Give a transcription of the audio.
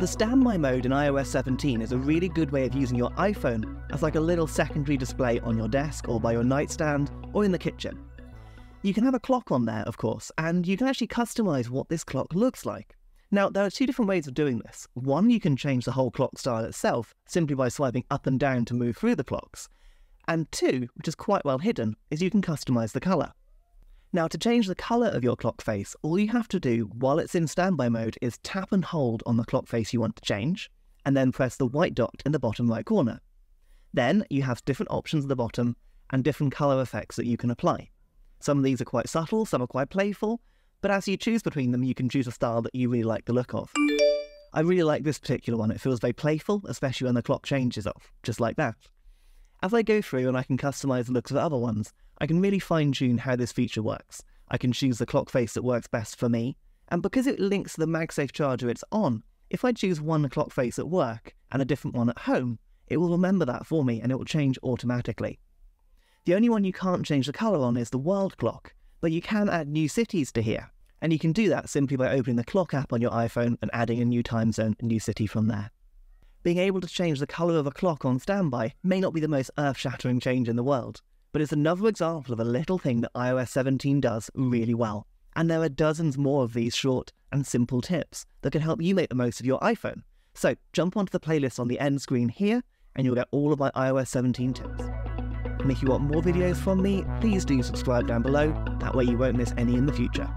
The StandBy mode in iOS 17 is a really good way of using your iPhone as like a little secondary display on your desk or by your nightstand or in the kitchen. You can have a clock on there, of course, and you can actually customize what this clock looks like. Now, there are two different ways of doing this. One, you can change the whole clock style itself simply by swiping up and down to move through the clocks. And two, which is quite well hidden, is you can customize the color. Now, to change the color of your clock face, all you have to do while it's in standby mode is tap and hold on the clock face you want to change, and then press the white dot in the bottom right corner. Then you have different options at the bottom and different color effects that you can apply. Some of these are quite subtle, some are quite playful, but as you choose between them, you can choose a style that you really like the look of. I really like this particular one. It feels very playful, especially when the clock changes off, just like that. As I go through and I can customize the looks of the other ones, I can really fine-tune how this feature works. I can choose the clock face that works best for me, and because it links to the MagSafe charger it's on, if I choose one clock face at work and a different one at home, it will remember that for me and it will change automatically. The only one you can't change the colour on is the world clock, but you can add new cities to here, and you can do that simply by opening the clock app on your iPhone and adding a new time zone and new city from there. Being able to change the colour of a clock on standby may not be the most earth-shattering change in the world, but it's another example of a little thing that iOS 17 does really well, and there are dozens more of these short and simple tips that can help you make the most of your iPhone. So jump onto the playlist on the end screen here, and you'll get all of my iOS 17 tips. And if you want more videos from me, please do subscribe down below, that way you won't miss any in the future.